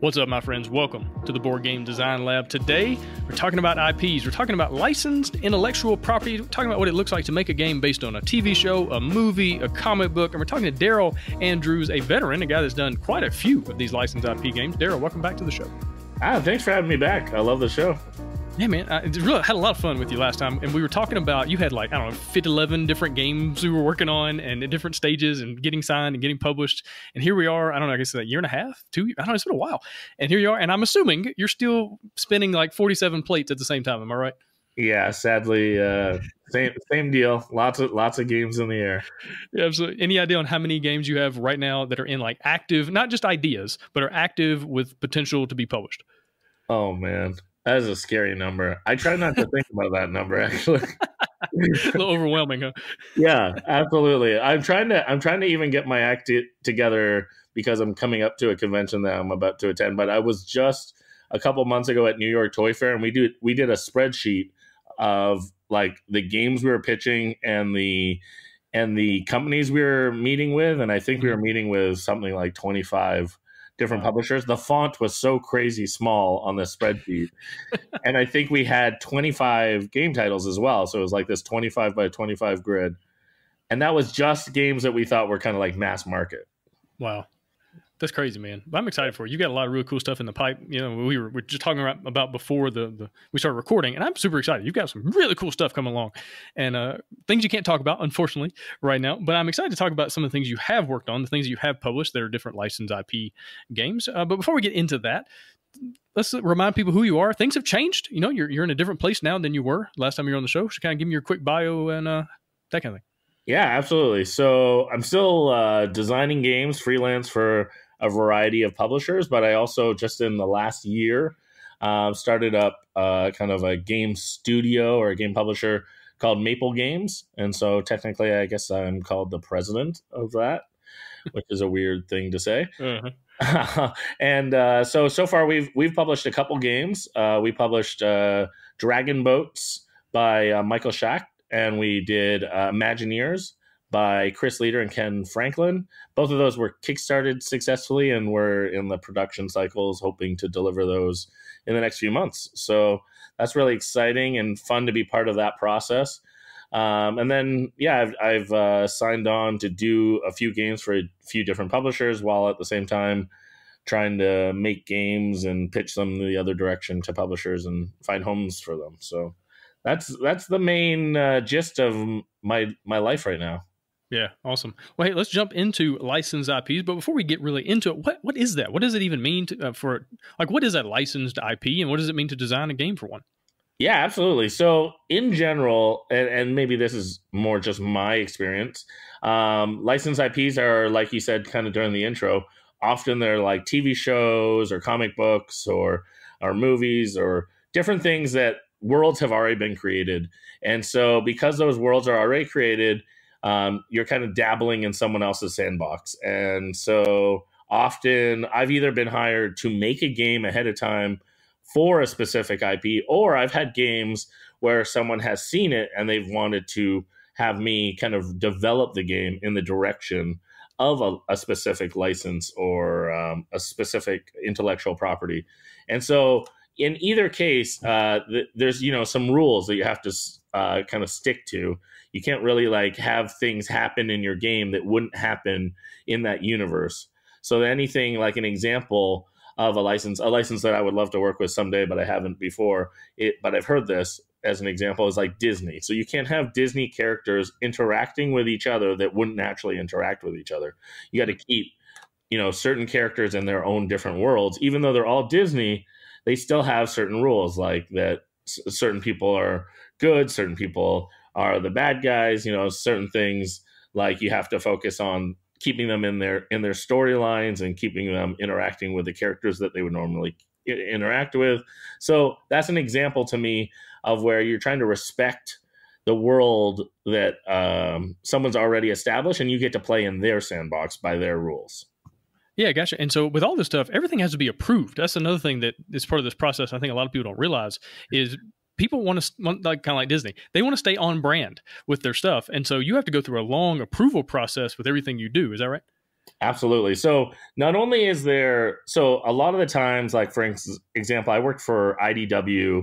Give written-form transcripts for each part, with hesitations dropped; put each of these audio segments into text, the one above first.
What's up, my friends? Welcome to the Board Game Design Lab. Today, we're talking about IPs. We're talking about licensed intellectual property. We're talking about what it looks like to make a game based on a TV show, a movie, a comic book. And we're talking to Daryl Andrews, a veteran, a guy that's done quite a few of these licensed IP games. Daryl, welcome back to the show. Ah, thanks for having me back. I love the show. Yeah, man, I really had a lot of fun with you last time, and we were talking about, you had like, I don't know, 11 different games we were working on and at different stages and getting signed and getting published. And here we are, I don't know, I guess a year and a half, 2 years, I don't know, it's been a while. And here you are, and I'm assuming you're still spinning like 47 plates at the same time, am I right? Yeah, sadly, same deal. Lots of games in the air. Yeah, absolutely. Any idea on how many games you have right now that are in like active, not just ideas, but are active with potential to be published? Oh, man. That is a scary number. I try not to think about that number, actually. A little overwhelming, huh? Yeah, absolutely. I'm trying to even get my act together because I'm coming up to a convention that I'm about to attend. But I was just a couple months ago at New York Toy Fair, and we did a spreadsheet of like the games we were pitching and the companies we were meeting with, and I think we were meeting with something like 25. Different publishers. The font was so crazy small on this spreadsheet. And I think we had 25 game titles as well. So it was like this 25 by 25 grid. And that was just games that we thought were kind of like mass market. Wow. That's crazy, man. But I'm excited for you. You got a lot of really cool stuff in the pipe. You know, we were just talking about before we started recording, and I'm super excited. You've got some really cool stuff coming along, and things you can't talk about, unfortunately, right now. But I'm excited to talk about some of the things you have worked on, the things you have published that are different licensed IP games. But before we get into that, let's remind people who you are. Things have changed. You know, you're in a different place now than you were last time you were on the show. So kind of give me your quick bio and that kind of thing. Yeah, absolutely. So I'm still designing games freelance for a variety of publishers, but I also just in the last year started up kind of a game studio or a game publisher called Maple Games. And so technically, I guess I'm called the president of that, which is a weird thing to say. Uh-huh. And so far we've published a couple games. We published Dragon Boats by Michael Schacht, and we did Imagineers by Chris Leader and Ken Franklin. Both of those were kickstarted successfully, and we're in the production cycles, hoping to deliver those in the next few months. So that's really exciting and fun to be part of that process. And then, yeah, I've signed on to do a few games for a few different publishers while at the same time trying to make games and pitch them the other direction to publishers and find homes for them. So that's the main gist of my life right now. Yeah, awesome. Well, hey, let's jump into licensed IPs. But before we get really into it, what is that? What does it even mean to, for, like, what is a licensed IP, and what does it mean to design a game for one? Yeah, absolutely. So in general, and maybe this is more just my experience, licensed IPs are, like you said, kind of during the intro, often they're like TV shows or comic books or movies or different things that worlds have already been created. And so because those worlds are already created, you're kind of dabbling in someone else's sandbox. And so often I've either been hired to make a game ahead of time for a specific IP, or I've had games where someone has seen it and they've wanted to have me kind of develop the game in the direction of a specific license or a specific intellectual property. And so in either case, there's, you know, some rules that you have to kind of stick to. You can't really like have things happen in your game that wouldn't happen in that universe. So anything like an example of a license that I would love to work with someday, but I haven't before it, but I've heard this as an example, is like Disney. So you can't have Disney characters interacting with each other that wouldn't naturally interact with each other. You got to keep, you know, certain characters in their own different worlds, even though they're all Disney. They still have certain rules, like that certain people are good, certain people are the bad guys, you know, certain things like you have to focus on keeping them in their storylines and keeping them interacting with the characters that they would normally interact with. So that's an example to me of where you're trying to respect the world that someone's already established, and you get to play in their sandbox by their rules. Yeah, gotcha. And so with all this stuff, everything has to be approved. That's another thing that is part of this process. I think a lot of people don't realize is people want to, like, kind of like Disney, they want to stay on brand with their stuff. And so you have to go through a long approval process with everything you do. Is that right? Absolutely. So not only is there, so a lot of the times, like for example, I worked for IDW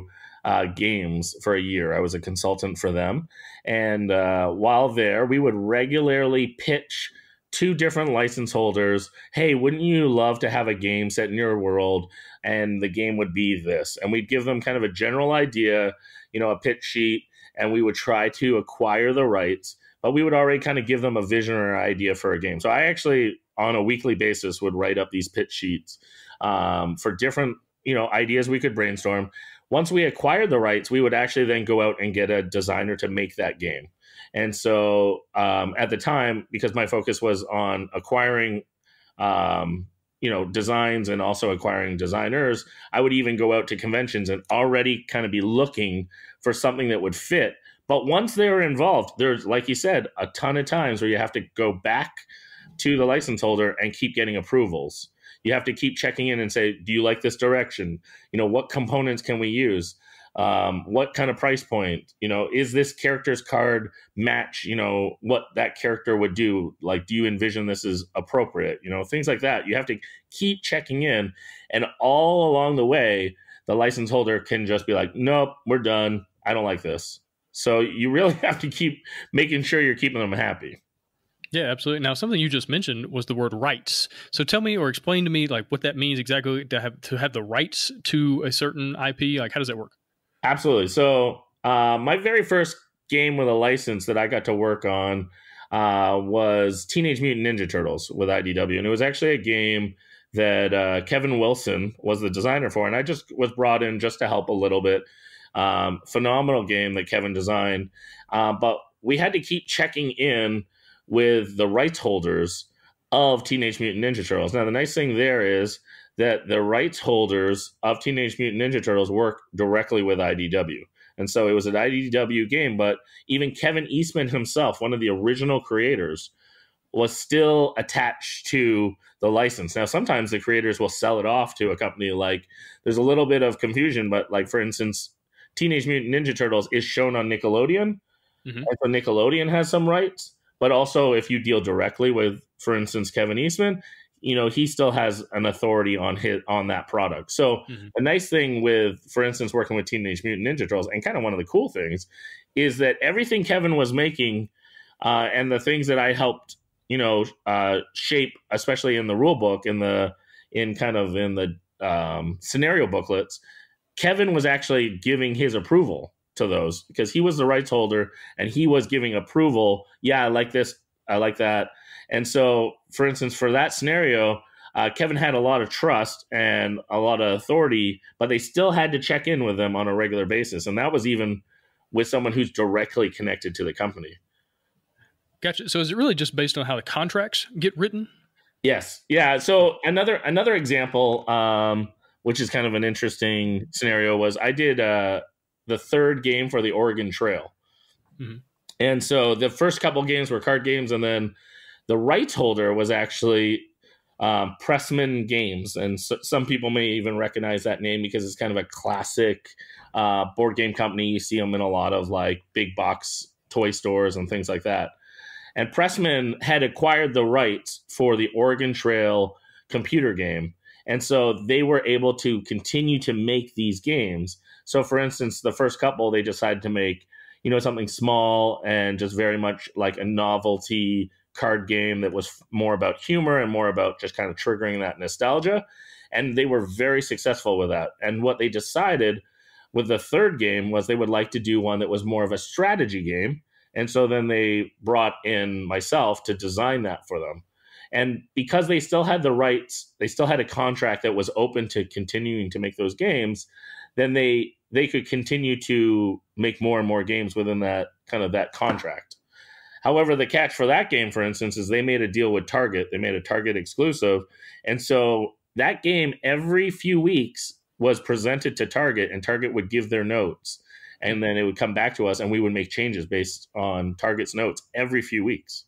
Games for a year. I was a consultant for them. And while there, we would regularly pitch two different license holders, hey, wouldn't you love to have a game set in your world? And the game would be this. And we'd give them kind of a general idea, you know, a pitch sheet, and we would try to acquire the rights. But we would already kind of give them a vision or an idea for a game. So I actually, on a weekly basis, would write up these pitch sheets for different, you know, ideas we could brainstorm. Once we acquired the rights, we would actually then go out and get a designer to make that game. And so at the time, because my focus was on acquiring, you know, designs and also acquiring designers, I would even go out to conventions and already kind of be looking for something that would fit. But once they're involved, there's, like you said, a ton of times where you have to go back to the license holder and keep getting approvals. You have to keep checking in and say, do you like this direction? You know, what components can we use? What kind of price point? You know, is this character's card match, you know, what that character would do? Like, do you envision this is appropriate? You know, things like that. You have to keep checking in. And all along the way, the license holder can just be like, nope, we're done. I don't like this. So you really have to keep making sure you're keeping them happy. Yeah, absolutely. Now, something you just mentioned was the word rights. So tell me or explain to me like what that means exactly, to have the rights to a certain IP. Like, how does that work? Absolutely. So my very first game with a license that I got to work on was Teenage Mutant Ninja Turtles with IDW. And it was actually a game that Kevin Wilson was the designer for. And I just was brought in just to help a little bit. Phenomenal game that Kevin designed. But we had to keep checking in with the rights holders of Teenage Mutant Ninja Turtles. Now, the nice thing there is that the rights holders of Teenage Mutant Ninja Turtles work directly with IDW. And so it was an IDW game, but even Kevin Eastman himself, one of the original creators, was still attached to the license. Now, sometimes the creators will sell it off to a company. Like, there's a little bit of confusion, but like, for instance, Teenage Mutant Ninja Turtles is shown on Nickelodeon. Mm-hmm. And so Nickelodeon has some rights, but also if you deal directly with, for instance, Kevin Eastman, you know, he still has an authority on that product. So mm-hmm. a nice thing with, for instance, working with Teenage Mutant Ninja Turtles, and kind of one of the cool things is that everything Kevin was making and the things that I helped, you know, shape, especially in the rule book, in the scenario booklets, Kevin was actually giving his approval to those because he was the rights holder and he was giving approval. Yeah, I like this. I like that. And so, for instance, for that scenario, Kevin had a lot of trust and a lot of authority, but they still had to check in with them on a regular basis. And that was even with someone who's directly connected to the company. Gotcha. So is it really just based on how the contracts get written? Yes. Yeah. So another example, which is kind of an interesting scenario, was I did the third game for the Oregon Trail. Mm-hmm. And so the first couple games were card games, and then the rights holder was actually Pressman Games. And so, some people may even recognize that name because it's kind of a classic board game company. You see them in a lot of like big box toy stores and things like that. And Pressman had acquired the rights for the Oregon Trail computer game. And so they were able to continue to make these games. So, for instance, the first couple, they decided to make, you know, something small and just very much like a novelty card game that was more about humor and more about just kind of triggering that nostalgia. And they were very successful with that. And what they decided with the third game was they would like to do one that was more of a strategy game. And so then they brought in myself to design that for them. And because they still had the rights, they still had a contract that was open to continuing to make those games, then they could continue to make more and more games within that kind of that contract. However, the catch for that game, for instance, is they made a deal with Target. They made a Target exclusive. And so that game every few weeks was presented to Target, and Target would give their notes. And then it would come back to us, and we would make changes based on Target's notes every few weeks.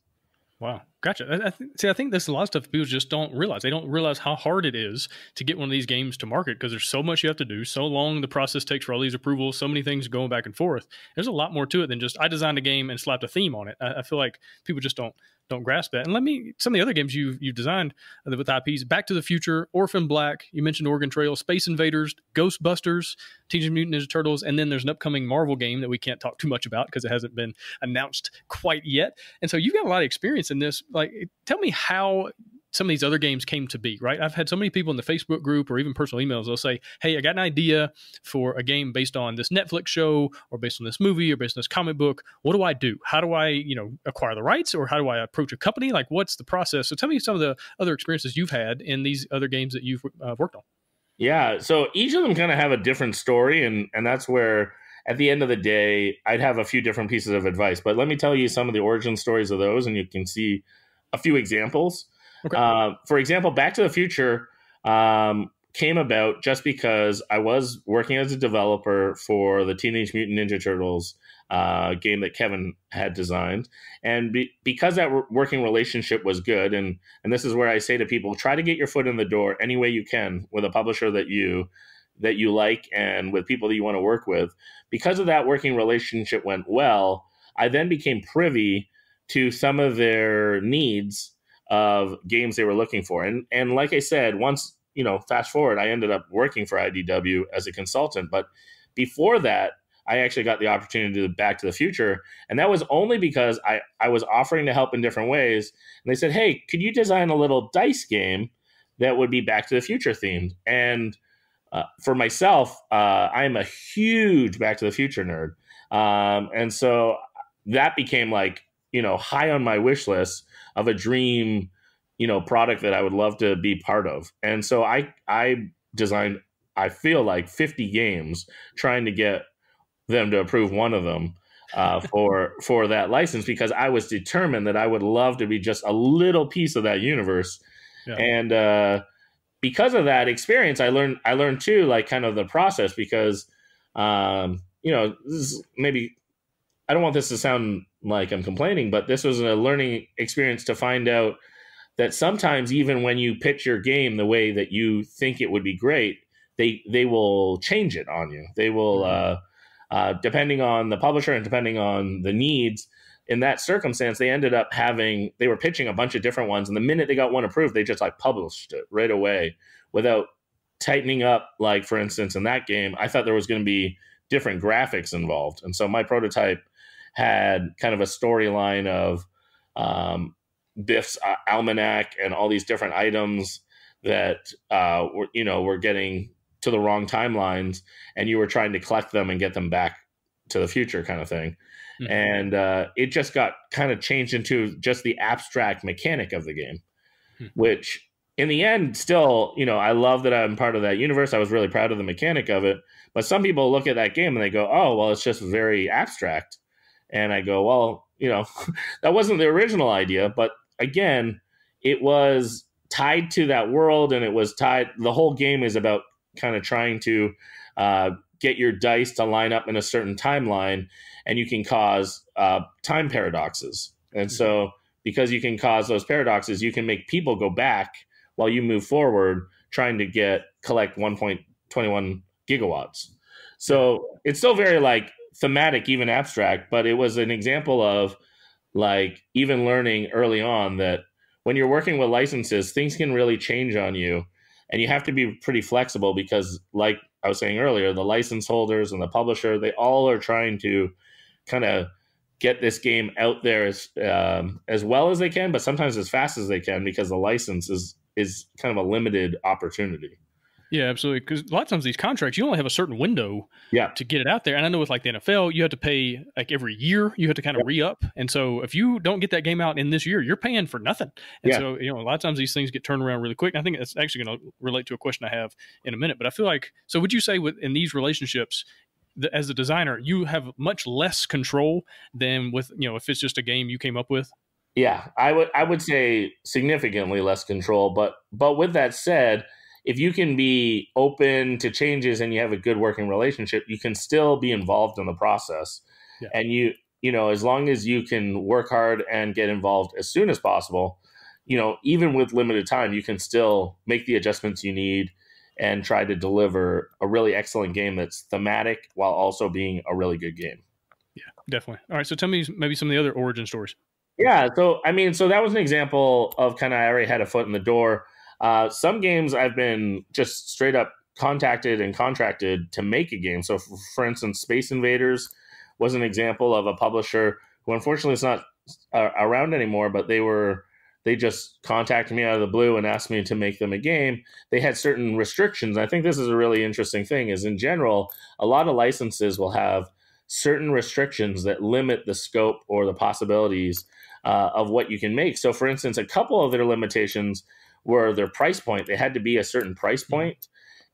Wow. Gotcha. I think there's a lot of stuff people just don't realize. They don't realize how hard it is to get one of these games to market because there's so much you have to do, so long the process takes for all these approvals, so many things going back and forth. There's a lot more to it than just I designed a game and slapped a theme on it. I feel like people just don't don't grasp that. And let me, some of the other games you've designed with IPs, Back to the Future, Orphan Black, you mentioned Oregon Trail, Space Invaders, Ghostbusters, Teenage Mutant Ninja Turtles, and then there's an upcoming Marvel game that we can't talk too much about because it hasn't been announced quite yet. And so you've got a lot of experience in this. Like, tell me how some of these other games came to be, right? I've had so many people in the Facebook group or even personal emails, they'll say, hey, I got an idea for a game based on this Netflix show or based on this movie or based on this comic book. What do I do? How do I, you know, acquire the rights, or how do I approach a company? Like, what's the process? So tell me some of the other experiences you've had in these other games that you've worked on. Yeah. So each of them kind of have a different story. And that's where at the end of the day, I'd have a few different pieces of advice, but let me tell you some of the origin stories of those. And you can see a few examples. Okay. For example, Back to the Future came about just because I was working as a developer for the Teenage Mutant Ninja Turtles game that Kevin had designed. And because that working relationship was good, and this is where I say to people, try to get your foot in the door any way you can with a publisher that you like and with people that you want to work with. Because of that working relationship went well, I then became privy to some of their needs of games they were looking for. And like I said, once, you know, fast forward, I ended up working for IDW as a consultant. But before that, I actually got the opportunity to do Back to the Future. And that was only because I was offering to help in different ways. And they said, hey, could you design a little dice game that would be Back to the Future themed? And for myself, I'm a huge Back to the Future nerd. And so that became like, you know, high on my wish list of a dream, you know, product that I would love to be part of. And so I designed, I feel like 50 games trying to get them to approve one of them for that license, because I was determined that I would love to be just a little piece of that universe. Yeah. And because of that experience, I learned too, like kind of the process, because, you know, this is maybe, I don't want this to sound like I'm complaining, but this was a learning experience to find out that sometimes even when you pitch your game the way that you think it would be great, they will change it on you. They will, depending on the publisher and depending on the needs, in that circumstance, they ended up having, they were pitching a bunch of different ones. And the minute they got one approved, they just like published it right away without tightening up. Like, for instance, in that game, I thought there was going to be different graphics involved. And so my prototype had kind of a storyline of Biff's almanac and all these different items that were getting to the wrong timelines, and you were trying to collect them and get them back to the future, kind of thing. Mm-hmm. And it just got kind of changed into just the abstract mechanic of the game, mm-hmm. which in the end, still, you know, I love that I'm part of that universe. I was really proud of the mechanic of it. But some people look at that game and they go, oh, well, it's just very abstract. And I go, well, you know, that wasn't the original idea. But again, it was tied to that world, and it was tied. The whole game is about kind of trying to get your dice to line up in a certain timeline, and you can cause time paradoxes. And so because you can cause those paradoxes, you can make people go back while you move forward trying to collect 1.21 gigawatts. So it's still very like thematic, even abstract, but it was an example of like even learning early on that when you're working with licenses, things can really change on you, and you have to be pretty flexible, because like I was saying earlier, the license holders and the publisher, they all are trying to kind of get this game out there as well as they can, but sometimes as fast as they can, because the license is kind of a limited opportunity. Yeah, absolutely. Because a lot of times these contracts, you only have a certain window to get it out there. And I know with like the NFL, you have to pay like every year, you have to kind of re-up. And so if you don't get that game out in this year, you're paying for nothing. And so, you know, a lot of times these things get turned around really quick. And I think that's actually going to relate to a question I have in a minute. But I feel like, so would you say in these relationships, as a designer, you have much less control than with, you know, if it's just a game you came up with? Yeah, I would say significantly less control. But with that said, if you can be open to changes and you have a good working relationship, you can still be involved in the process. Yeah. And you know, as long as you can work hard and get involved as soon as possible, you know, even with limited time, you can still make the adjustments you need and try to deliver a really excellent game that's thematic while also being a really good game. Yeah, definitely. All right. So tell me maybe some of the other origin stories. Yeah. So, I mean, so that was an example of kind of, I already had a foot in the door. Some games I've been just straight up contacted and contracted to make a game. So for instance, Space Invaders was an example of a publisher who unfortunately is not around anymore, but they just contacted me out of the blue and asked me to make them a game. They had certain restrictions. I think this is a really interesting thing is in general, a lot of licenses will have certain restrictions that limit the scope or the possibilities of what you can make. So for instance, a couple of their limitations were their price point. They had to be a certain price point,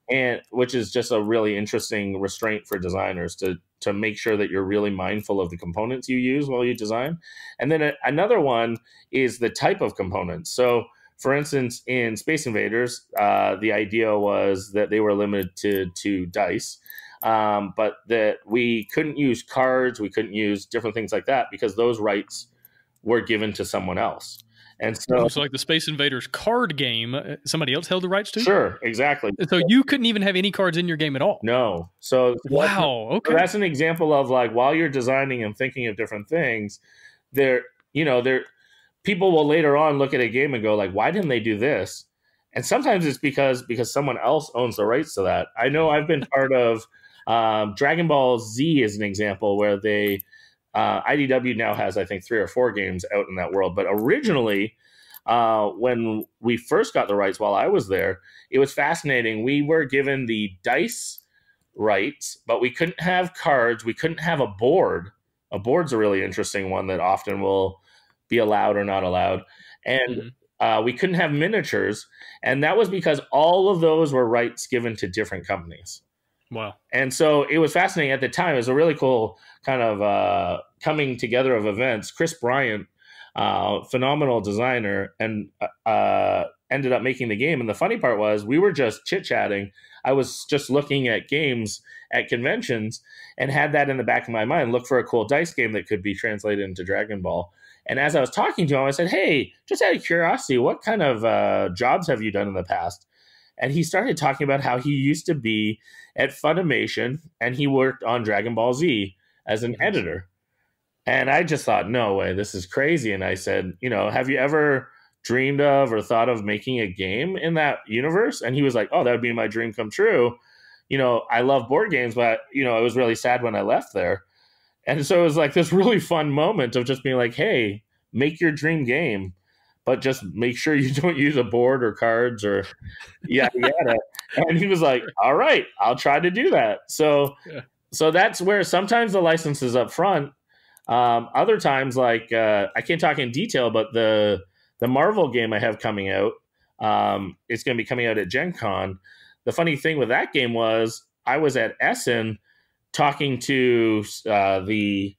and which is just a really interesting restraint for designers to make sure that you're really mindful of the components you use while you design. And then another one is the type of components. So for instance, in Space Invaders, the idea was that they were limited to dice, but that we couldn't use cards, we couldn't use different things like that because those rights were given to someone else. And so like the Space Invaders card game, somebody else held the rights to? Sure, exactly. So you couldn't even have any cards in your game at all? No. So wow, okay. So that's an example of like while you're designing and thinking of different things, people will later on look at a game and go like, why didn't they do this? And sometimes it's because someone else owns the rights to that. I know I've been part of Dragon Ball Z is an example where they IDW now has, I think, 3 or 4 games out in that world. But originally, when we first got the rights while I was there, it was fascinating. We were given the dice rights, but we couldn't have cards. We couldn't have a board. A board's a really interesting one that often will be allowed or not allowed. And we couldn't have miniatures. And that was because all of those were rights given to different companies. Wow. And so it was fascinating at the time. It was a really cool kind of coming together of events. Chris Bryant, phenomenal designer, and ended up making the game. And the funny part was we were just chit-chatting. I was just looking at games at conventions and had that in the back of my mind, look for a cool dice game that could be translated into Dragon Ball. And as I was talking to him, I said, hey, just out of curiosity, what kind of jobs have you done in the past? And he started talking about how he used to be at Funimation and he worked on Dragon Ball Z as an editor. And I just thought, no way, this is crazy. And I said, you know, have you ever dreamed of or thought of making a game in that universe? And he was like, oh, that would be my dream come true. You know, I love board games, but, you know, I was really sad when I left there. And so it was like this really fun moment of just being like, hey, make your dream game, but just make sure you don't use a board or cards or yada yada. And he was like, all right, I'll try to do that. So yeah. So that's where sometimes the license is up front. Other times, like I can't talk in detail, but the Marvel game I have coming out, it's going to be coming out at Gen Con. The funny thing with that game was I was at Essen talking to the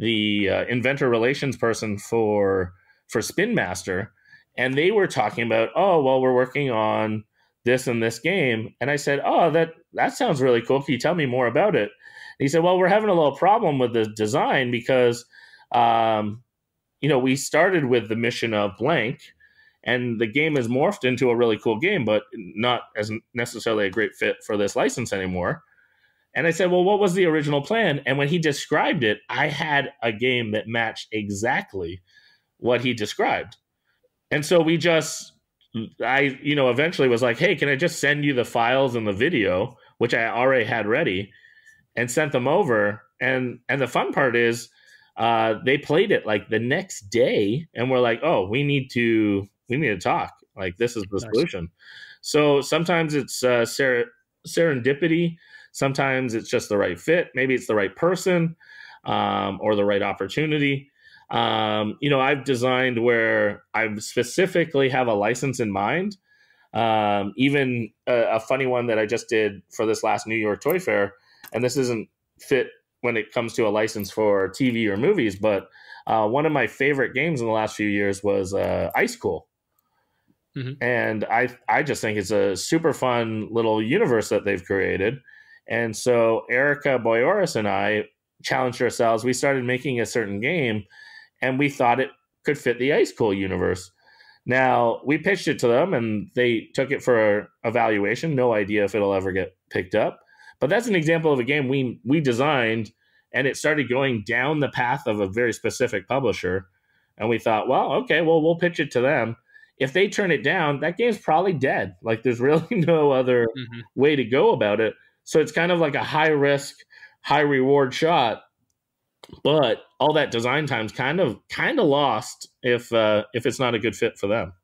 inventor relations person for Spin Master, and they were talking about, oh, well, we're working on this and this game. And I said, oh, that sounds really cool. Can you tell me more about it? And he said, well, we're having a little problem with the design because, you know, we started with the mission of blank, and the game has morphed into a really cool game, but not as necessarily a great fit for this license anymore. And I said, well, what was the original plan? And when he described it, I had a game that matched exactly what he described. And so we just, you know, eventually was like, hey, can I just send you the files and the video, which I already had ready, and sent them over. And the fun part is they played it like the next day and we're like, oh, we need to talk. Like, this is the solution. So sometimes it's serendipity. Sometimes it's just the right fit. Maybe it's the right person or the right opportunity. You know, I've designed where I specifically have a license in mind. Even a funny one that I just did for this last New York Toy Fair, and this isn't fit when it comes to a license for TV or movies, but one of my favorite games in the last few years was Ice Cool. Mm-hmm. And I just think it's a super fun little universe that they've created. And so Erica Boyoris and I challenged ourselves. We started making a certain game, and we thought it could fit the Ice Cool universe. Now, we pitched it to them, and they took it for evaluation. No idea if it'll ever get picked up. But that's an example of a game we designed, and it started going down the path of a very specific publisher. And we thought, well, okay, well, we'll pitch it to them. If they turn it down, that game's probably dead. Like, there's really no other way to go about it. So it's kind of like a high risk, high reward shot. But all that design time's kind of lost if it's not a good fit for them.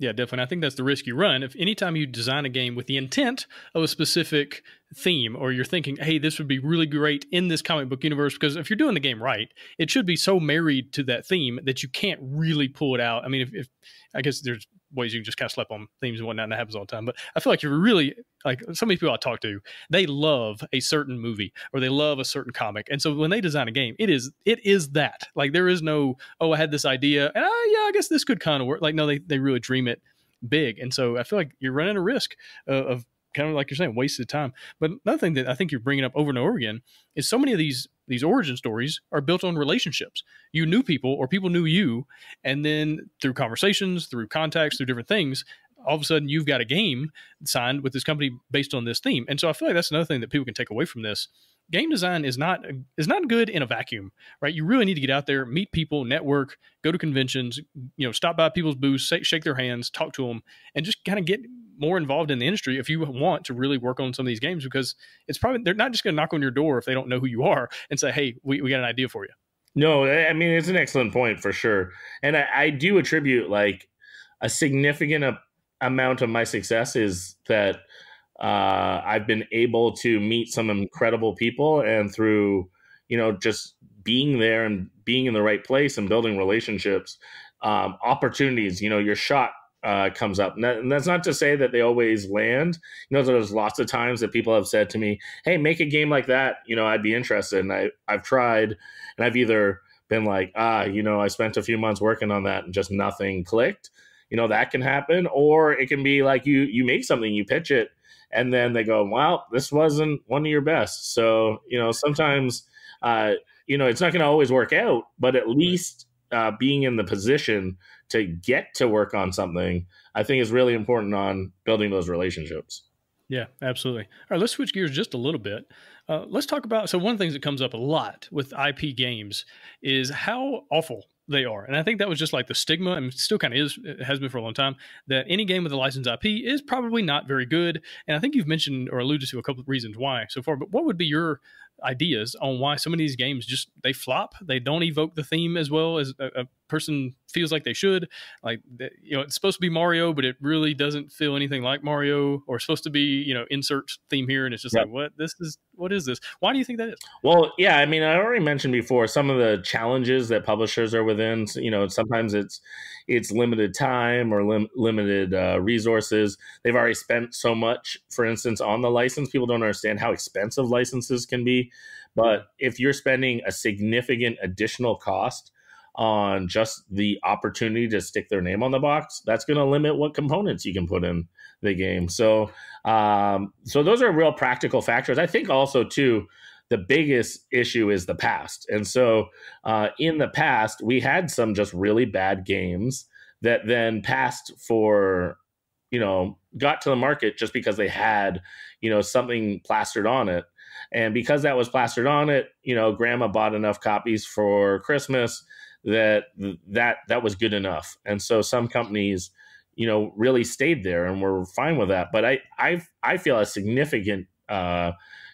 Yeah, definitely. I think that's the risk you run. If anytime you design a game with the intent of a specific theme, or you're thinking, hey, this would be really great in this comic book universe, because if you're doing the game right, it should be so married to that theme that you can't really pull it out. I mean, if I guess there's ways you can just kind of slap on themes and whatnot, and that happens all the time. But I feel like you're really, like, so many people I talk to, they love a certain movie or they love a certain comic. And so when they design a game, it is that. Like, there is no, oh, I had this idea and yeah, I guess this could kind of work. Like, no, they really dream it big. And so I feel like you're running a risk of kind of, like you're saying, wasted time. But another thing that I think you're bringing up over and over again is so many of these origin stories are built on relationships. You knew people, or people knew you, and then through conversations, through contacts, through different things, all of a sudden you've got a game signed with this company based on this theme. And so I feel like that's another thing that people can take away from this. Game design is not good in a vacuum, right? You really need to get out there, meet people, network, go to conventions, you know, stop by people's booths, shake their hands, talk to them, and just kind of get more involved in the industry if you want to really work on some of these games, because it's probably, they're not just going to knock on your door if they don't know who you are and say, hey, we got an idea for you. No, I mean, it's an excellent point for sure. And I do attribute, like, a significant amount of my success is that I've been able to meet some incredible people, and through, you know, just being there and being in the right place and building relationships, opportunities, you know, your shot comes up. And that's not to say that they always land. You know, there's lots of times that people have said to me, hey, make a game like that. You know, I'd be interested. And I've tried, and I've either been like, you know, I spent a few months working on that and just nothing clicked. You know, that can happen. Or it can be like you make something, you pitch it, and then they go, wow, this wasn't one of your best. So, you know, sometimes, you know, it's not going to always work out, but at least being in the position to get to work on something, I think, is really important on building those relationships. Yeah, absolutely. All right, let's switch gears just a little bit. Let's talk about, so one of the things that comes up a lot with IP games is how awful they are. And I think that was just like the stigma, and still kind of is, it has been for a long time, that any game with a licensed IP is probably not very good. And I think you've mentioned or alluded to a couple of reasons why so far, but what would be your ideas on why some of these games just, they flop, they don't evoke the theme as well as a person feels like they should? Like, you know, it's supposed to be Mario, but it really doesn't feel anything like Mario, or it's supposed to be, you know, insert theme here, and it's just like, what is this? Why do you think that is? Well, yeah, I mean, I already mentioned before some of the challenges that publishers are within. You know, sometimes it's limited time or limited resources. They've already spent so much, for instance, on the license. People don't understand how expensive licenses can be. But if you're spending a significant additional cost on just the opportunity to stick their name on the box, that's going to limit what components you can put in the game. So so those are real practical factors. I think also, too, the biggest issue is the past. And so in the past, we had some just really bad games that then passed for, you know, got to the market just because they had, you know, something plastered on it. And because that was plastered on it, you know, grandma bought enough copies for Christmas that was good enough. And so some companies, you know, really stayed there and were fine with that. But I feel a significant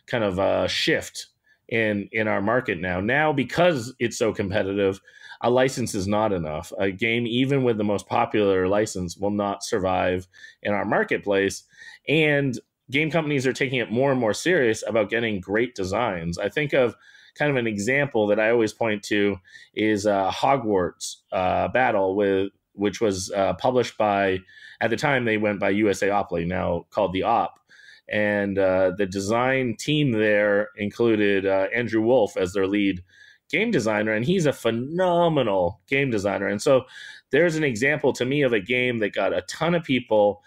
kind of a shift in our market now. Now, because it's so competitive, a license is not enough. A game, even with the most popular license, will not survive in our marketplace. And game companies are taking it more and more serious about getting great designs. I think of kind of an example that I always point to is Hogwarts Battle, which was published by, at the time they went by USA Opley, now called The Op. And the design team there included Andrew Wolf as their lead game designer, and he's a phenomenal game designer. And so there's an example to me of a game that got a ton of people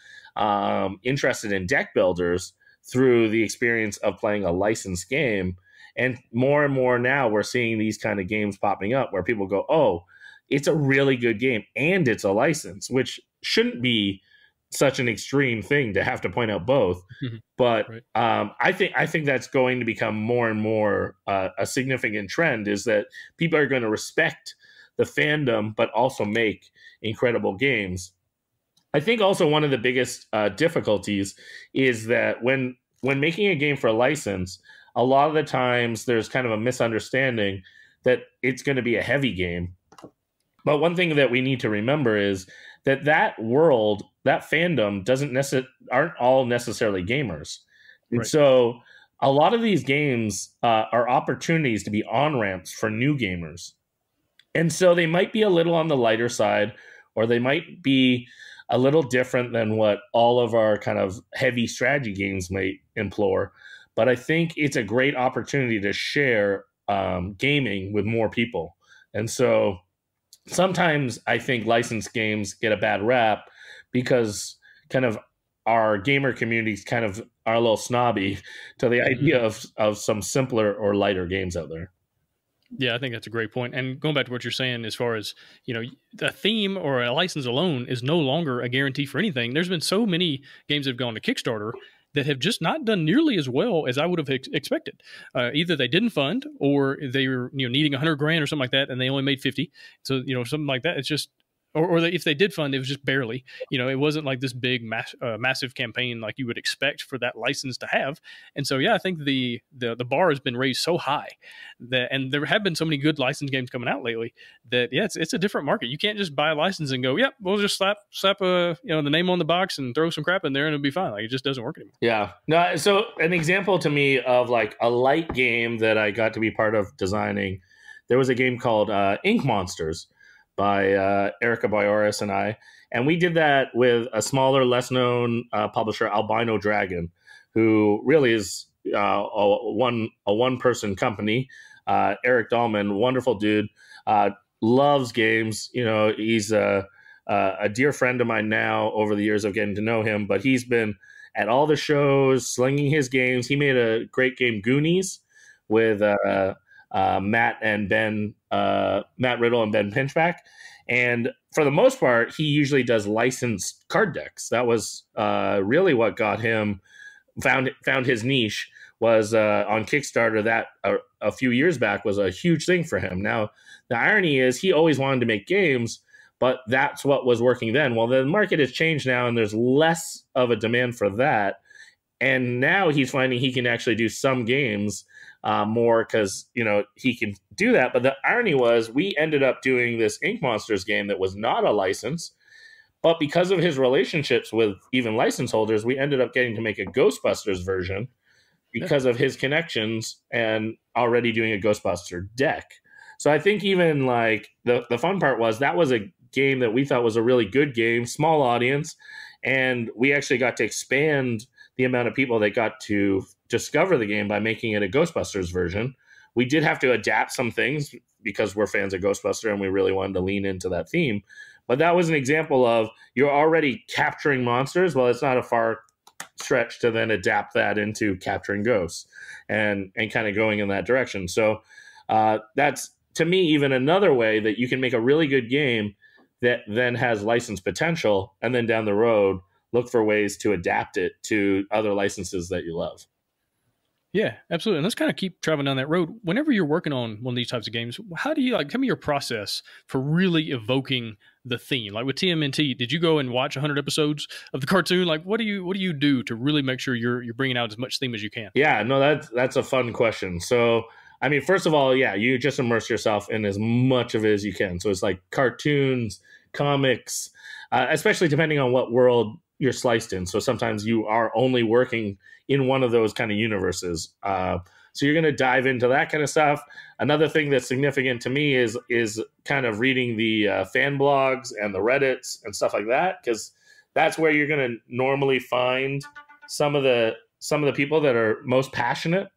interested in deck builders through the experience of playing a licensed game. And more now we're seeing these kind of games popping up where people go, oh, it's a really good game and it's a license, which shouldn't be such an extreme thing to have to point out both. But right. I think that's going to become more and more a significant trend, is that people are going to respect the fandom, but also make incredible games. I think also one of the biggest difficulties is that when making a game for a license, a lot of the times there's kind of a misunderstanding that it's going to be a heavy game. But one thing that we need to remember is that that world, that fandom aren't all necessarily gamers. And right. So a lot of these games are opportunities to be on-ramps for new gamers. And so they might be a little on the lighter side, or they might be a little different than what all of our kind of heavy strategy games might implore. But I think it's a great opportunity to share gaming with more people. And so sometimes I think licensed games get a bad rap because kind of our gamer communities kind of are a little snobby to the idea of some simpler or lighter games out there. Yeah, I think that's a great point. And going back to what you're saying, as far as, you know, a theme or a license alone is no longer a guarantee for anything. There's been so many games that have gone to Kickstarter that have just not done nearly as well as I would have expected. Either they didn't fund, or they were, you know, needing $100,000 or something like that, and they only made 50. So, you know, something like that. It's just, or if they did fund, it was just barely, you know, it wasn't like this big massive campaign like you would expect for that license to have. And so, yeah, I think the bar has been raised so high that, and there have been so many good license games coming out lately that, yeah, it's a different market. You can't just buy a license and go, yep, we'll just slap a, you know, the name on the box and throw some crap in there and it'll be fine. Like, it just doesn't work anymore. Yeah. No. So an example to me of like a light game that I got to be part of designing, there was a game called Ink Monsters by Erica Boyoris and I. And we did that with a smaller, less known publisher, Albino Dragon, who really is a one-person company. Eric Dahlman, wonderful dude, loves games. You know, he's a dear friend of mine now over the years of getting to know him, but he's been at all the shows, slinging his games. He made a great game, Goonies, with... Matt Riddle and Ben Pinchback. And for the most part, he usually does licensed card decks. That was really what got him, found his niche, was on Kickstarter. That a few years back was a huge thing for him. Now, the irony is he always wanted to make games, but that's what was working then. Well, the market has changed now, and there's less of a demand for that. And now he's finding he can actually do some games more because, you know, he can do that. But the irony was we ended up doing this Ink Monsters game that was not a license. But because of his relationships with even license holders, we ended up getting to make a Ghostbusters version because of his connections and already doing a Ghostbuster deck. So I think even like the fun part was that was a game that we thought was a really good game, small audience. And we actually got to expand the amount of people that got to discover the game by making it a Ghostbusters version. We did have to adapt some things because we're fans of Ghostbusters and we really wanted to lean into that theme. But that was an example of you're already capturing monsters. Well, it's not a far stretch to then adapt that into capturing ghosts and kind of going in that direction. So that's, to me, even another way that you can make a really good game that then has license potential, and then down the road, look for ways to adapt it to other licenses that you love. Yeah, absolutely. And let's kind of keep traveling down that road. Whenever you're working on one of these types of games, how do you tell me your process for really evoking the theme? Like with TMNT, did you go and watch 100 episodes of the cartoon? Like, what do you do to really make sure you're bringing out as much theme as you can? Yeah, no, that's a fun question. So, I mean, first of all, yeah, you just immerse yourself in as much of it as you can. So it's like cartoons, comics, especially depending on what world you're sliced in. So sometimes you are only working in one of those kind of universes. So you're going to dive into that kind of stuff. Another thing that's significant to me is kind of reading the fan blogs and the Reddits and stuff like that, because that's where you're going to normally find some of the people that are most passionate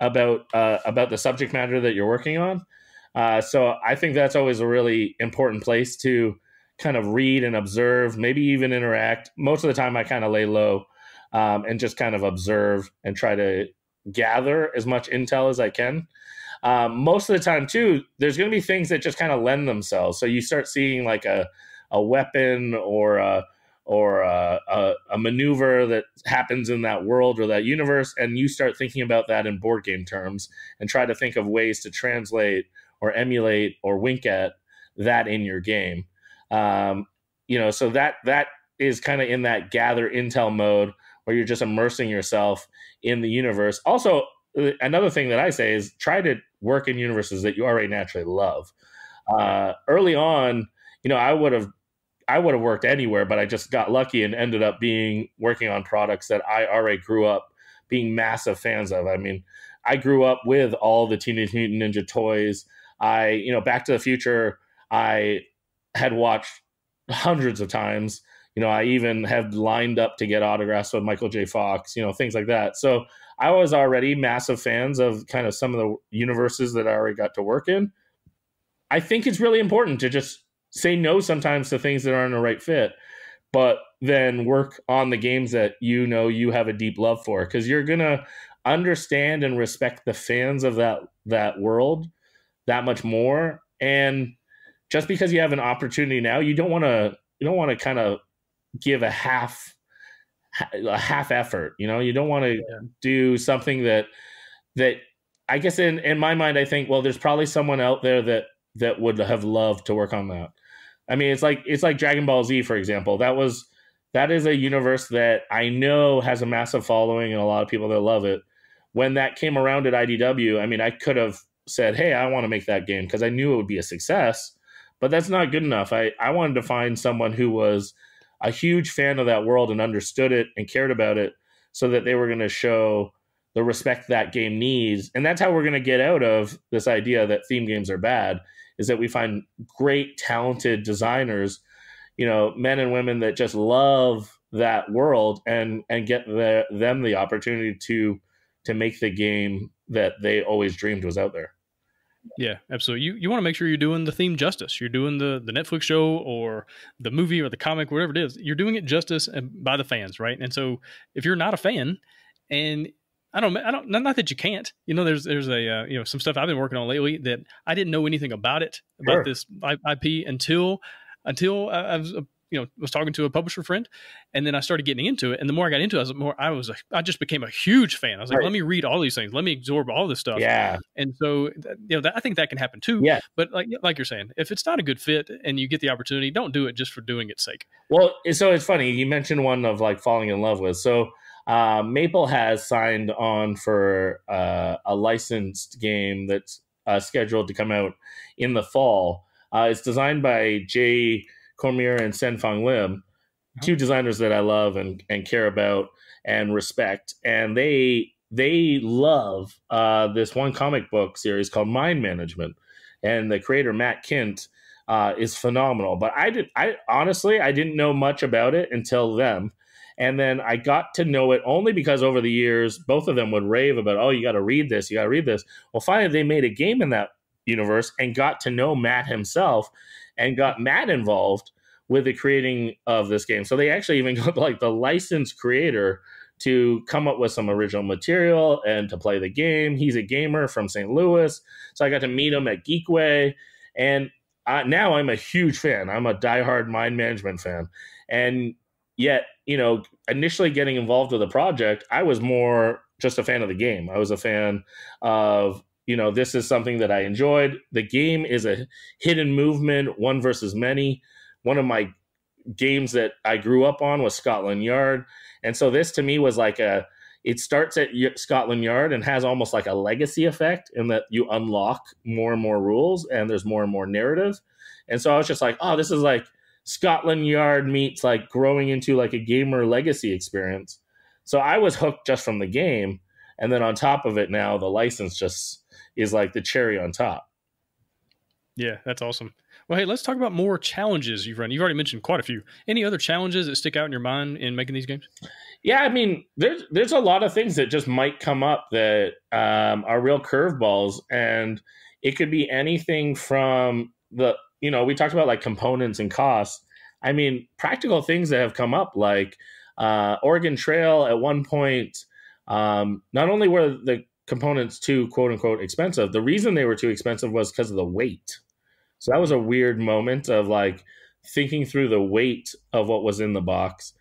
about the subject matter that you're working on. So I think that's always a really important place to kind of read and observe, maybe even interact. Most of the time I kind of lay low and just kind of observe and try to gather as much intel as I can. Most of the time too, there's going to be things that just kind of lend themselves. So you start seeing like a weapon or a maneuver that happens in that world or that universe, and you start thinking about that in board game terms and try to think of ways to translate or emulate or wink at that in your game. You know, so that is kind of in that gather intel mode where you're just immersing yourself in the universe. Also, another thing that I say is try to work in universes that you already naturally love. Early on, you know, I would have worked anywhere, but I just got lucky and ended up working on products that I already grew up being massive fans of. I mean, I grew up with all the Teenage Mutant Ninja toys. You know, Back to the Future, I had watched hundreds of times. You know, I even have lined up to get autographs with Michael J. Fox, you know, things like that. So I was already massive fans of kind of some of the universes that I already got to work in. I think it's really important to just say no sometimes to things that aren't a right fit, but then work on the games that you know you have a deep love for, because you're going to understand and respect the fans of that world that much more. And just because you have an opportunity now, you don't want to kind of give a half effort. You know, you don't want to do something that I guess in my mind, I think, well, there's probably someone out there that would have loved to work on that. I mean, it's like Dragon Ball Z, for example. That is a universe that I know has a massive following and a lot of people that love it. When that came around at IDW, I mean, I could have said, hey, I want to make that game, because I knew it would be a success, but that's not good enough. I wanted to find someone who was a huge fan of that world and understood it and cared about it, so that they were going to show the respect that game needs. And that's how we're going to get out of this idea that theme games are bad, is that we find great, talented designers, you know, men and women that just love that world, and get them the opportunity to make the game that they always dreamed was out there. Yeah, absolutely. You want to make sure you're doing the theme justice. You're doing the Netflix show or the movie or the comic, whatever it is, you're doing it justice by the fans, right? And so if you're not a fan, and I don't. Not that you can't. You know, there's a you know, some stuff I've been working on lately that I didn't know anything about it, about this IP until I was was talking to a publisher friend, and then I started getting into it. And the more I got into it, I just became a huge fan. I was like, let me read all these things, let me absorb all this stuff. Yeah. And so I think that can happen too. Yeah. But like you're saying, if it's not a good fit and you get the opportunity, don't do it just for doing its sake. Well, so it's funny you mentioned one of like falling in love with. So. Maple has signed on for a licensed game that's scheduled to come out in the fall. It's designed by Jay Cormier and Senfang Lim, two designers that I love and care about and respect. And they love this one comic book series called Mind Management. And the creator, Matt Kint, is phenomenal. But I honestly didn't know much about it until then. And then I got to know it only because over the years, both of them would rave about, oh, you got to read this, you got to read this. Well, finally, they made a game in that universe and got to know Matt himself and got Matt involved with the creating of this game. So they actually even got like the licensed creator to come up with some original material and to play the game. He's a gamer from St. Louis. So I got to meet him at Geekway. And now I'm a huge fan. I'm a diehard Mind Management fan. And yet, you know, initially getting involved with the project, I was more just a fan of the game. I was a fan of, you know, this is something that I enjoyed. The game is a hidden movement, one versus many. One of my games that I grew up on was Scotland Yard. And so this to me was like it starts at Scotland Yard and has almost like a legacy effect in that you unlock more and more rules and there's more and more narrative. And so I was just like, oh, this is like Scotland Yard meets like growing into like a gamer legacy experience. So I was hooked just from the game. And then on top of it now, the license just is like the cherry on top. Yeah, that's awesome. Well, hey, let's talk about more challenges you've run. You've already mentioned quite a few. Any other challenges that stick out in your mind in making these games? Yeah, I mean, there's a lot of things that just might come up that are real curveballs. And it could be anything from the... You know, we talked about like components and costs. I mean, practical things that have come up, like Oregon Trail at one point, not only were the components too, quote unquote, expensive, the reason they were too expensive was because of the weight. So that was a weird moment of like thinking through the weight of what was in the box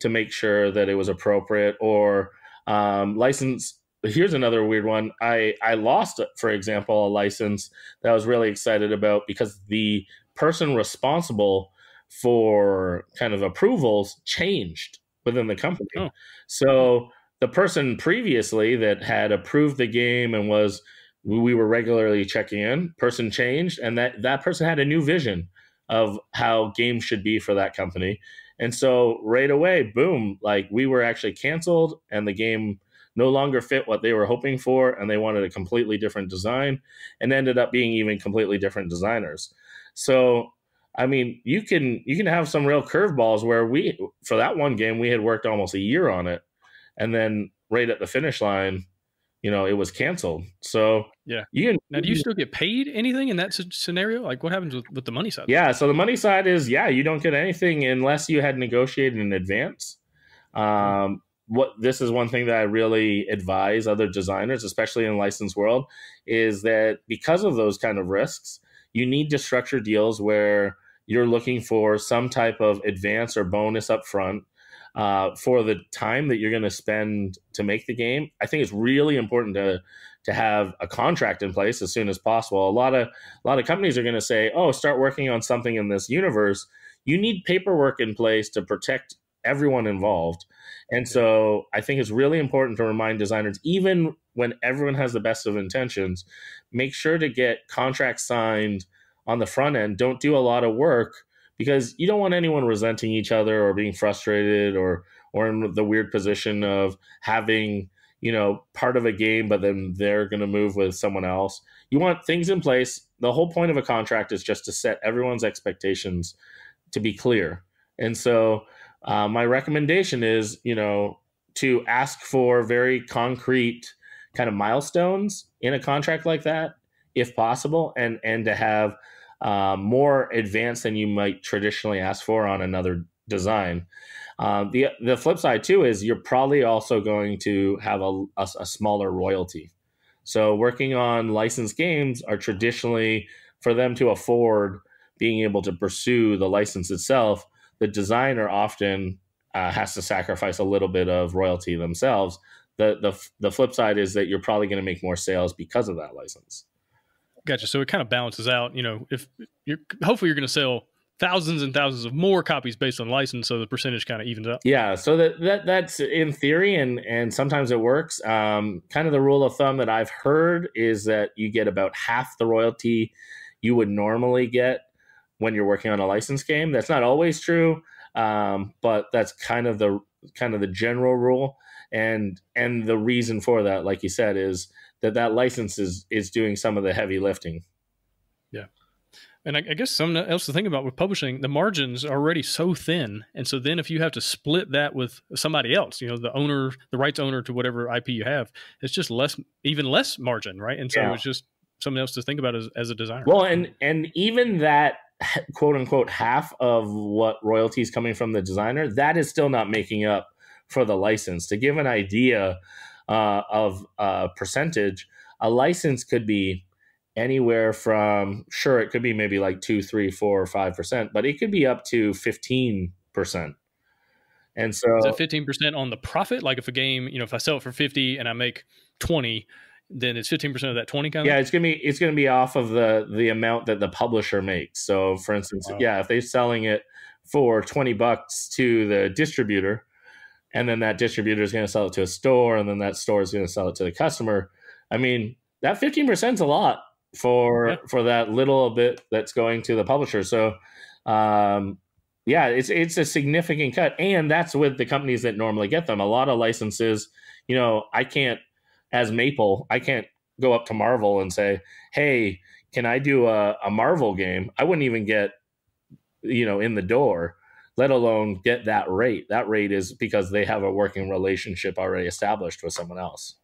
to make sure that it was appropriate or licensed. Here's another weird one. I lost, for example, a license that I was really excited about because the person responsible for kind of approvals changed within the company. Oh. So the person previously that had approved the game and was, we were regularly checking in, person changed, and that person had a new vision of how games should be for that company. And so right away, boom, like we were actually canceled and the game no longer fit what they were hoping for, and they wanted a completely different design and ended up being even completely different designers. So, I mean, you can have some real curveballs where we, for that one game, we had worked almost a year on it. And then right at the finish line, you know, it was canceled. So yeah. Now, do you still get paid anything in that scenario? Like what happens with the money side? Yeah. So the money side is, yeah, you don't get anything unless you had negotiated in advance. This is one thing that I really advise other designers, especially in the licensed world, is that because of those kind of risks, you need to structure deals where you're looking for some type of advance or bonus up front for the time that you're going to spend to make the game. I think it's really important to have a contract in place as soon as possible. A lot of companies are going to say, oh, start working on something in this universe. You need paperwork in place to protect everyone involved. And so I think it's really important to remind designers, even when everyone has the best of intentions, make sure to get contracts signed on the front end. Don't do a lot of work because you don't want anyone resenting each other or being frustrated or in the weird position of having, you know, part of a game, but then they're going to move with someone else. You want things in place. The whole point of a contract is just to set everyone's expectations to be clear. And so my recommendation is, you know, to ask for very concrete kind of milestones in a contract like that, if possible, and to have more advance than you might traditionally ask for on another design. The flip side, too, is you're probably also going to have a smaller royalty. So working on licensed games are traditionally, for them to afford being able to pursue the license itself, the designer often has to sacrifice a little bit of royalty themselves. The flip side is that you're probably going to make more sales because of that license. Gotcha. So it kind of balances out. You know, if you're hopefully you're going to sell thousands and thousands of more copies based on license, so the percentage kind of evens up. Yeah. So that's in theory, and sometimes it works. Kind of the rule of thumb that I've heard is that you get about half the royalty you would normally get when you're working on a licensed game. That's not always true, but that's kind of the general rule. And the reason for that, like you said, is that license is doing some of the heavy lifting. Yeah. And I guess something else to think about with publishing, the margins are already so thin. And so then if you have to split that with somebody else, you know, the owner, the rights owner to whatever IP you have, it's just even less margin, right? And so it's just something else to think about as a designer. Well, and even that, quote unquote, half of what royalty is coming from the designer, that is still not making up for the license. To give an idea of percentage, a license could be anywhere from, sure, it could be maybe like 2%, 3%, 4%, or 5%, but it could be up to 15%. And so is that 15% on the profit? Like if a game, you know, if I sell it for 50 and I make 20, then it's 15% of that 20 kind of? Yeah, it's gonna be off of the amount that the publisher makes. So for instance, if they're selling it for $20 to the distributor, and then that distributor is going to sell it to a store, and then that store is going to sell it to the customer. I mean, that 15% is a lot for that little bit that's going to the publisher. So, it's a significant cut, and that's with the companies that normally get them. A lot of licenses, you know, I can't, as Maple, I can't go up to Marvel and say, "Hey, can I do a Marvel game?" I wouldn't even get, you know, in the door, let alone get that rate. That rate is because they have a working relationship already established with someone else.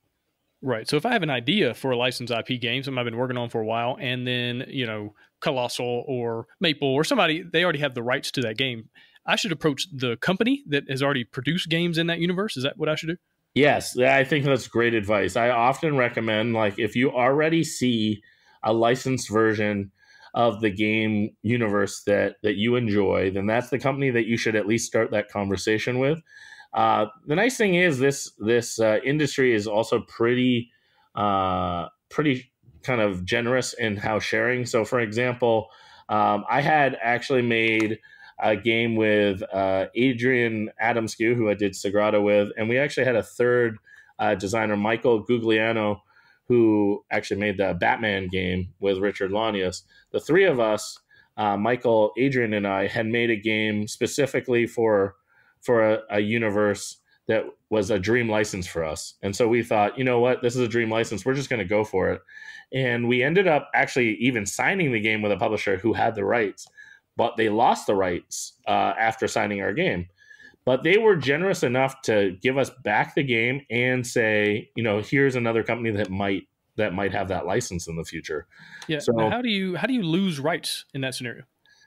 Right. So if I have an idea for a licensed IP game, something I've been working on for a while, and then, you know, Colossal or Maple or somebody, they already have the rights to that game, I should approach the company that has already produced games in that universe. Is that what I should do? Yes. I think that's great advice. I often recommend, like, if you already see a licensed version of the game universe that you enjoy, then that's the company that you should at least start that conversation with. The nice thing is this industry is also pretty kind of generous in how sharing. So for example, I had actually made a game with Adrian Adamskew, who I did Sagrada with, and we actually had a third designer, Michael Gugliano, who actually made the Batman game with Richard Lanius. The three of us, Michael, Adrian, and I, had made a game specifically for a universe that was a dream license for us. And so we thought, you know what, this is a dream license. We're just going to go for it. And we ended up actually even signing the game with a publisher who had the rights, but they lost the rights after signing our game. But they were generous enough to give us back the game and say, you know, here's another company that might have that license in the future. Yeah. So now how do you lose rights in that scenario?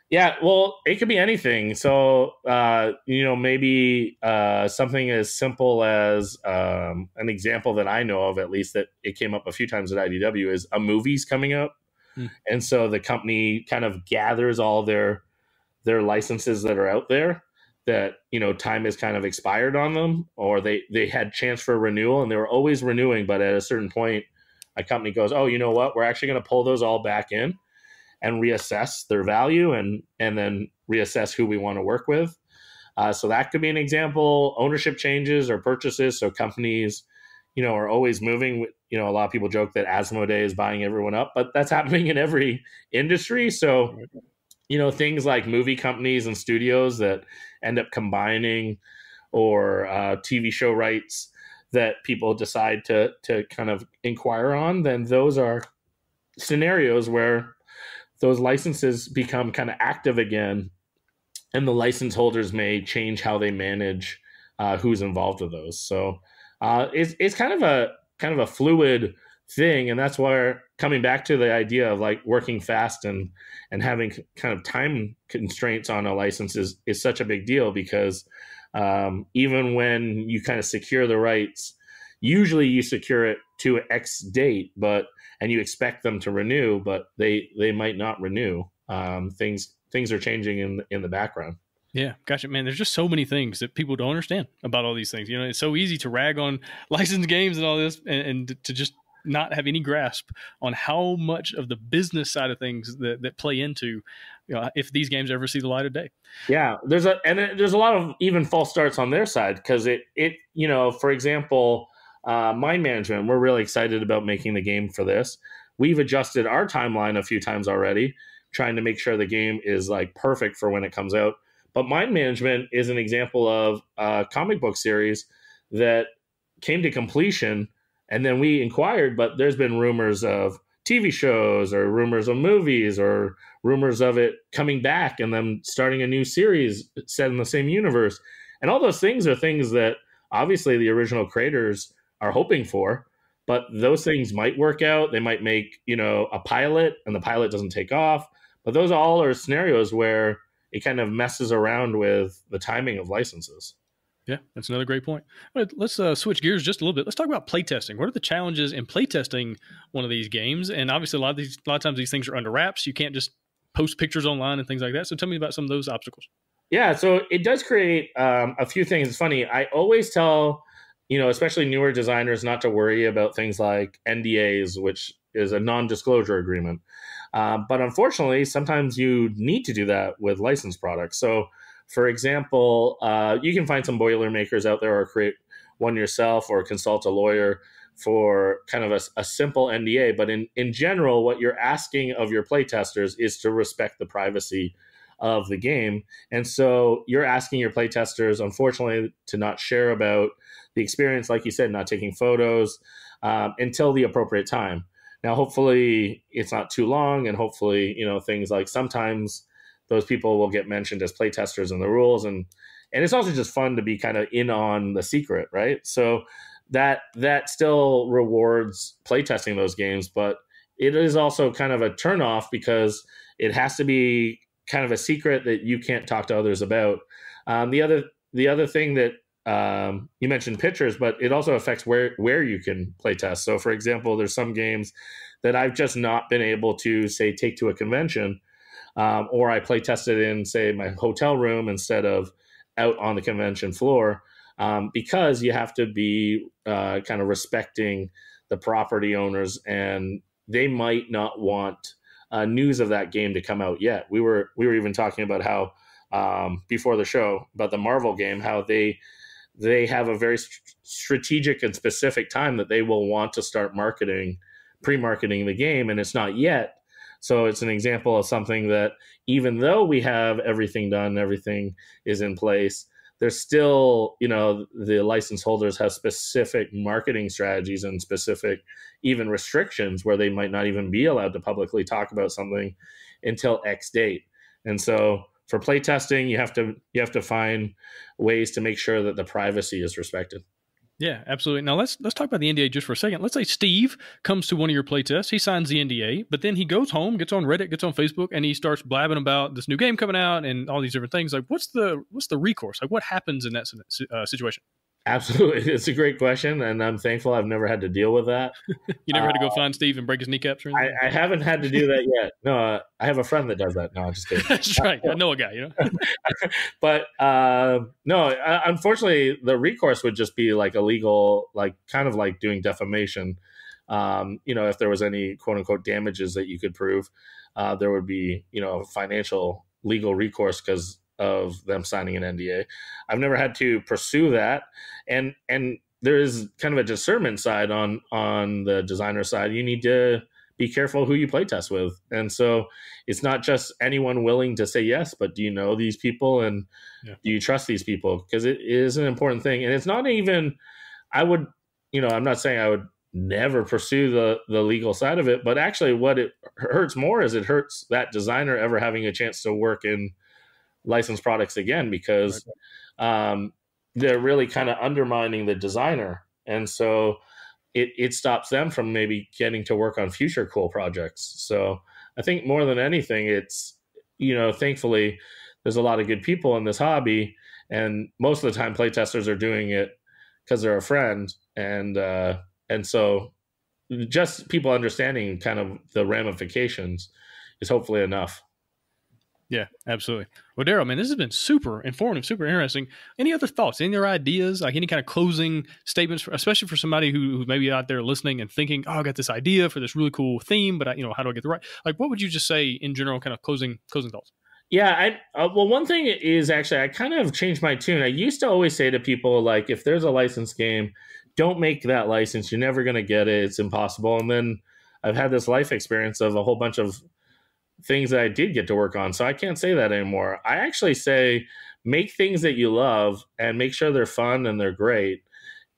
Yeah, well, it could be anything. So, you know, maybe something as simple as an example that I know of, at least that it came up a few times at IDW, is a movie's coming up. Mm. And so the company kind of gathers all their licenses that are out there that, you know, time has kind of expired on them, or they had chance for renewal and they were always renewing. But at a certain point, a company goes, oh, you know what, we're actually going to pull those all back in and reassess their value and then reassess who we want to work with. So that could be an example. Ownership changes or purchases. So companies, you know, are always moving. You know, a lot of people joke that Asmodee is buying everyone up, but that's happening in every industry. So, you know, things like movie companies and studios that end up combining, or TV show rights that people decide to kind of inquire on, then those are scenarios where those licenses become kind of active again, and the license holders may change how they manage who's involved with those. So it's kind of a fluid thing, and that's why, coming back to the idea of like working fast and having kind of time constraints on a license is such a big deal, because even when you kind of secure the rights, usually you secure it to X date, and you expect them to renew, but they might not renew. Things are changing in the background. Yeah, gotcha, man. There's just so many things that people don't understand about all these things. You know, it's so easy to rag on licensed games and all this, and to just not have any grasp on how much of the business side of things that play into, you know, if these games ever see the light of day. Yeah, there's a lot of even false starts on their side, because it you know, for example, Mind Management, we're really excited about making the game for this. We've adjusted our timeline a few times already, trying to make sure the game is like perfect for when it comes out. But Mind Management is an example of a comic book series that came to completion, and then we inquired, but there's been rumors of TV shows or rumors of movies or rumors of it coming back and then starting a new series set in the same universe. And all those things are things that obviously the original creators are hoping for, but those things might work out. They might make, you know, a pilot, and the pilot doesn't take off. But those all are scenarios where it kind of messes around with the timing of licenses. Yeah, that's another great point. Let's switch gears just a little bit. Let's talk about playtesting. What are the challenges in playtesting one of these games? And obviously, a lot of times these things are under wraps. You can't just post pictures online and things like that. So tell me about some of those obstacles. Yeah, so it does create a few things. It's funny. I always tell, you know, especially newer designers, not to worry about things like NDAs, which is a non-disclosure agreement. But unfortunately, sometimes you need to do that with licensed products. So, for example, you can find some Boilermakers out there, or create one yourself, or consult a lawyer for kind of a simple NDA. But in general, what you're asking of your playtesters is to respect the privacy of the game. And so you're asking your playtesters, unfortunately, to not share about the experience, like you said, not taking photos until the appropriate time. Now, hopefully it's not too long, and hopefully, you know, things like sometimes those people will get mentioned as playtesters in the rules. And it's also just fun to be kind of in on the secret, right? So that still rewards playtesting those games, but it is also kind of a turnoff, because it has to be kind of a secret that you can't talk to others about. The other thing that you mentioned, pictures, but it also affects where you can play test. So for example, there's some games that I've just not been able to, say, take to a convention, or I play tested in, say, my hotel room instead of out on the convention floor, because you have to be kind of respecting the property owners, and they might not want news of that game to come out yet. We were even talking about how before the show about the Marvel game, how they have a very strategic and specific time that they will want to start marketing, pre-marketing the game, and it's not yet. So it's an example of something that even though we have everything done, everything is in place, there's still, you know, the license holders have specific marketing strategies and specific even restrictions where they might not even be allowed to publicly talk about something until X date. And so for playtesting, you have to find ways to make sure that the privacy is respected. Yeah, absolutely. Now let's talk about the NDA just for a second. Let's say Steve comes to one of your playtests, he signs the NDA, but then he goes home, gets on Reddit, gets on Facebook, and he starts blabbing about this new game coming out and all these different things. Like, what's the recourse? Like, what happens in that situation? Absolutely, it's a great question, and I'm thankful I've never had to deal with that. You never had to go find Steve and break his kneecaps or anything? I haven't had to do that yet. No, I have a friend that does that. No, I'm just kidding. That's right. I know a guy, you know. But no, unfortunately, the recourse would just be like a legal, like kind of like doing defamation. You know, if there was any quote unquote damages that you could prove, there would be, you know, financial legal recourse because of them signing an NDA. I've never had to pursue that. And there is kind of a discernment side on the designer side. You need to be careful who you play test with. And so it's not just anyone willing to say yes, but do you know these people and do you trust these people? Because it is an important thing. And it's not even, I would, you know, I'm not saying I would never pursue the legal side of it, but actually what it hurts more is it hurts that designer ever having a chance to work in licensed products again, because they're really kind of undermining the designer. And so it stops them from maybe getting to work on future cool projects. So I think more than anything, it's, you know, thankfully there's a lot of good people in this hobby, and most of the time playtesters are doing it because they're a friend. And so just people understanding kind of the ramifications is hopefully enough. Yeah, absolutely. Well, Daryl, man, this has been super informative, super interesting. Any other thoughts, any other ideas, like any kind of closing statements, especially for somebody who maybe out there listening and thinking, oh, I got this idea for this really cool theme, but, you know, how do I get the right? Like, what would you just say in general, kind of closing thoughts? Yeah, well, one thing is actually I kind of changed my tune. I used to always say to people, like, if there's a licensed game, don't make that license. You're never going to get it. It's impossible. And then I've had this life experience of a whole bunch of things that I did get to work on. So I can't say that anymore. I actually say, make things that you love and make sure they're fun and they're great.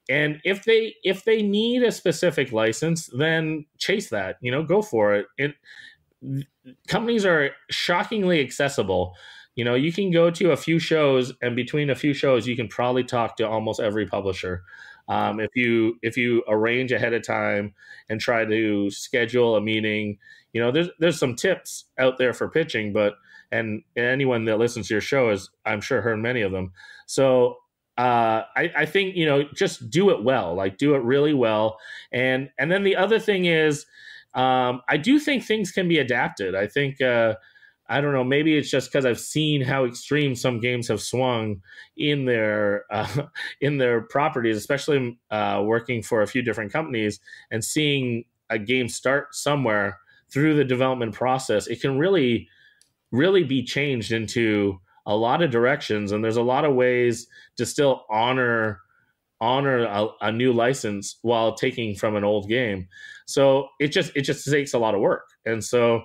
And if they need a specific license, then chase that, you know, go for it. Companies are shockingly accessible. You know, you can go to a few shows, and between a few shows, you can probably talk to almost every publisher. If you arrange ahead of time and try to schedule a meeting, you know, there's some tips out there for pitching, but, and anyone that listens to your show has, I'm sure, heard many of them. So I think, you know, just do it well, like do it really well. And then the other thing is, I do think things can be adapted. I think, I don't know, maybe it's just because I've seen how extreme some games have swung in their properties, especially working for a few different companies and seeing a game start somewhere through the development process. It can really, really be changed into a lot of directions. And there's a lot of ways to still honor a new license while taking from an old game. So it just takes a lot of work. And so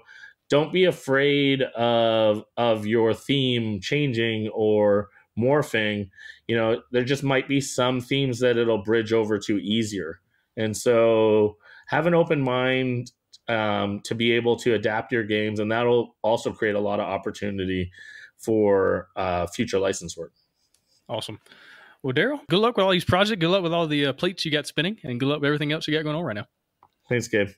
don't be afraid of your theme changing or morphing. You know, there just might be some themes that it'll bridge over to easier. And so have an open mind to be able to adapt your games, and that'll also create a lot of opportunity for future license work. Awesome. Well, Daryl, good luck with all these projects. Good luck with all the plates you got spinning, and good luck with everything else you got going on right now. Thanks, Gabe.